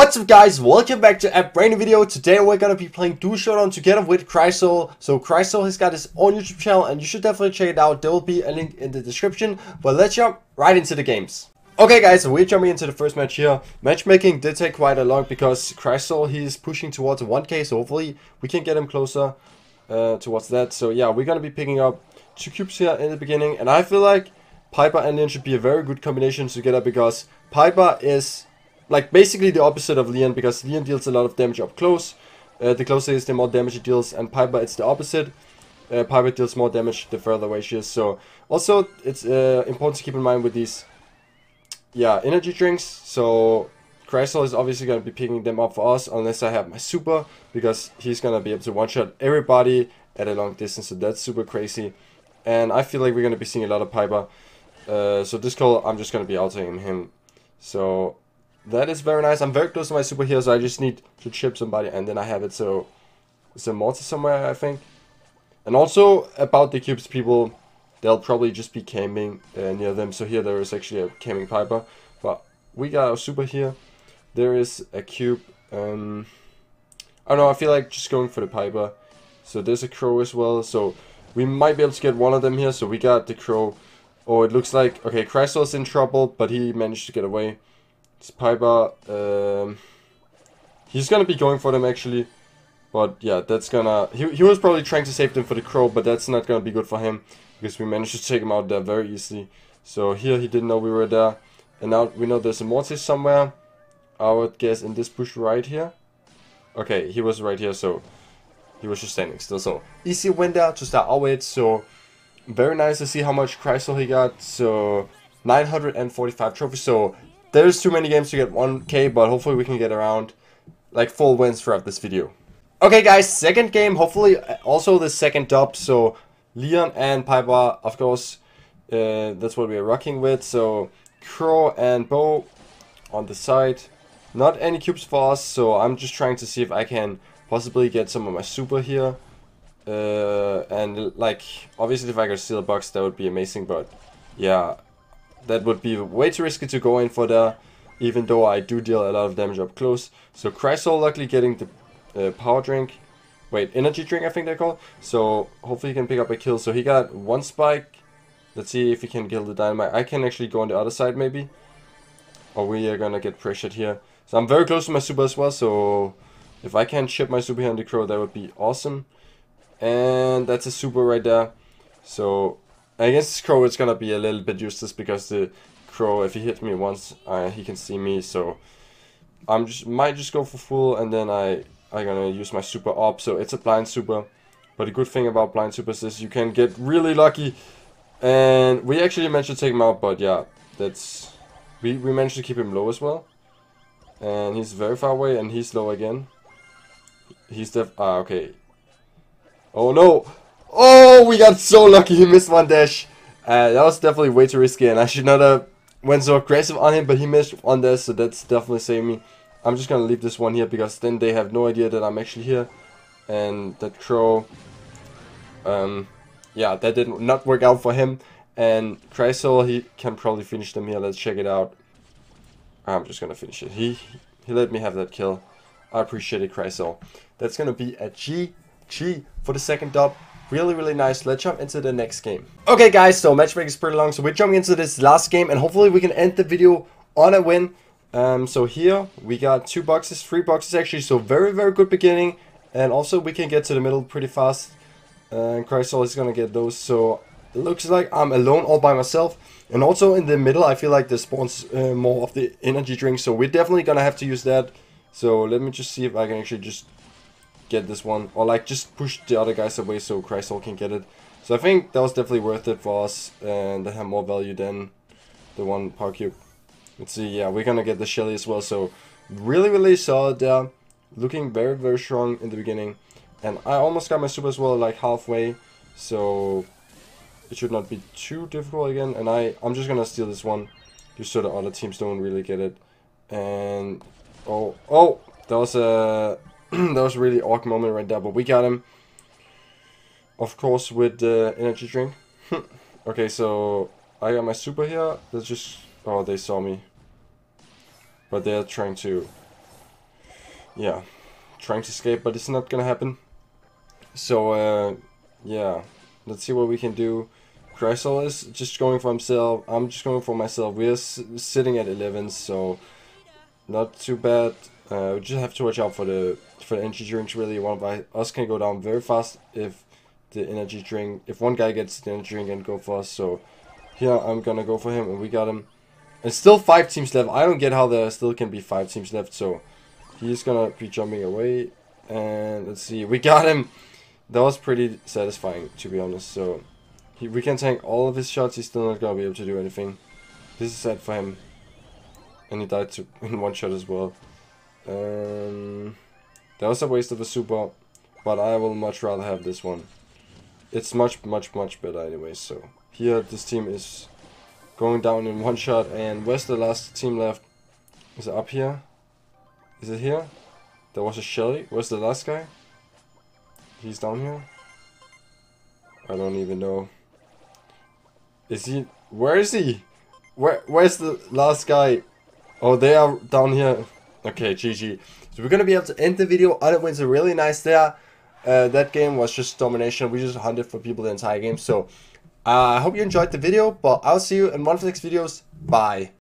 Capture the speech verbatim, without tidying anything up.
What's up guys, welcome back to a brand new video. Today we're gonna be playing Duo Showdown together with CrySoul. So CrySoul has got his own YouTube channel and you should definitely check it out. There will be a link in the description, but let's jump right into the games. Okay guys, so we're jumping into the first match here. Matchmaking did take quite a long because CrySoul, he's pushing towards one K, so hopefully we can get him closer uh, towards that. So yeah, we're gonna be picking up two cubes here in the beginning, and I feel like Piper and Leon should be a very good combination together because Piper is like basically the opposite of Leon, because Leon deals a lot of damage up close. Uh, the closer he is, the more damage he deals, and Piper, it's the opposite. Uh, Piper deals more damage the further away she is. So also it's uh, important to keep in mind with these, yeah, energy drinks. So CrySoul is obviously going to be picking them up for us, unless I have my super, because he's going to be able to one-shot everybody at a long distance. So that's super crazy, and I feel like we're going to be seeing a lot of Piper. Uh, so this call, I'm just going to be outing him. So that is very nice. I'm very close to my super here, so I just need to chip somebody and then I have it. So it's a Mortis somewhere, I think. And also about the cubes, people, they'll probably just be camping uh, near them. So here there is actually a camping Piper, but we got our super here. There is a cube. um I don't know, I feel like just going for the Piper. So there's a Crow as well, so we might be able to get one of them here. So we got the Crow. Oh, it looks like, okay, CrySoul's in trouble, but he managed to get away. It's Piper. Um, he's gonna be going for them actually, but yeah, that's gonna, he, he was probably trying to save them for the Crow, but that's not gonna be good for him, because we managed to take him out there very easily. So here he didn't know we were there, and now we know there's a Mortis somewhere, I would guess in this bush right here. Okay, he was right here, so he was just standing still. So easy win there to start our weight. So very nice to see how much CrySoul he got. So nine hundred forty-five trophies. So there's too many games to get one K, but hopefully we can get around like full wins throughout this video. Okay guys, second game, hopefully also the second dub. So Leon and Piper, of course, uh, that's what we are rocking with. So Crow and Bo on the side. Not any cubes for us, so I'm just trying to see if I can possibly get some of my super here. Uh, and like, obviously if I could steal a box, that would be amazing, but yeah, that would be way too risky to go in for there, even though I do deal a lot of damage up close. So CrySoul luckily getting the uh, power drink, wait, energy drink I think they're called. So hopefully he can pick up a kill. So he got one spike. Let's see if he can kill the Dynamite. I can actually go on the other side maybe, or we are gonna get pressured here. So I'm very close to my super as well, so if I can chip my super here on the Crow, that would be awesome. And that's a super right there. So against this Crow, it's gonna be a little bit useless, because the Crow, if he hits me once, uh, he can see me. So I'm just might just go for full, and then I I'm gonna use my super up. So it's a blind super, but the good thing about blind supers is you can get really lucky, and we actually managed to take him out. But yeah, that's we we managed to keep him low as well, and he's very far away, and he's low again. He's def ah okay. Oh no! Oh, we got so lucky. He missed one dash. Uh, that was definitely way too risky, and I should not have went so aggressive on him, but he missed one dash, so that's definitely saving me. I'm just gonna leave this one here, because then they have no idea that I'm actually here. And that Crow, um, yeah, that did not work out for him. And CrySoul, he can probably finish them here. Let's check it out. I'm just gonna finish it. He he let me have that kill. I appreciate it, CrySoul. That's gonna be a G. G for the second dub. Really, really nice. Let's jump into the next game. Okay guys, so matchmaking is pretty long, so we're jumping into this last game, and hopefully we can end the video on a win. Um, so here we got two boxes, three boxes actually, so very, very good beginning, and also we can get to the middle pretty fast. Uh, and CrySoul is gonna get those, so it looks like I'm alone all by myself. And also in the middle, I feel like there spawns uh, more of the energy drink, so we're definitely gonna have to use that. So let me just see if I can actually just get this one, or like just push the other guys away so CrySoul can get it. So I think that was definitely worth it for us, and they have more value than the one power cube. Let's see. Yeah, we're gonna get the Shelly as well, so really, really solid there. Looking very, very strong in the beginning, and I almost got my super as well like halfway, so it should not be too difficult again. And I I'm just gonna steal this one just so the other teams don't really get it. And oh oh that was a that was a really awkward moment right there, but we got him, of course, with the energy drink. Okay, so I got my super here. That's just, oh, they saw me, but they're trying to yeah, trying to escape, but it's not gonna happen. So uh, yeah, let's see what we can do. CrySoul is just going for himself, I'm just going for myself. We're s sitting at eleven, so not too bad. Uh, we just have to watch out for the for the energy drinks. Really, one of us can go down very fast if the energy drink, if one guy gets the energy drink and go for us. So here I'm gonna go for him, and we got him. And still five teams left. I don't get how there still can be five teams left. So he's gonna be jumping away, and let's see, we got him. That was pretty satisfying, to be honest. So he, we can tank all of his shots. He's still not gonna be able to do anything. This is sad for him, and he died to, in one shot as well. Um, that was a waste of a super, but I will much rather have this one. It's much, much, much better anyway. So here, this team is going down in one shot, and where's the last team left? Is it up here? Is it here? There was a Shelly. Where's the last guy? He's down here? I don't even know. Is he? Where is he? Where? Where's the last guy? Oh, they are down here. Okay, G G. So we're gonna be able to end the video. Other wins are really nice there. Uh, that game was just domination. We just hunted for people the entire game. So I uh, hope you enjoyed the video, but I'll see you in one of the next videos. Bye.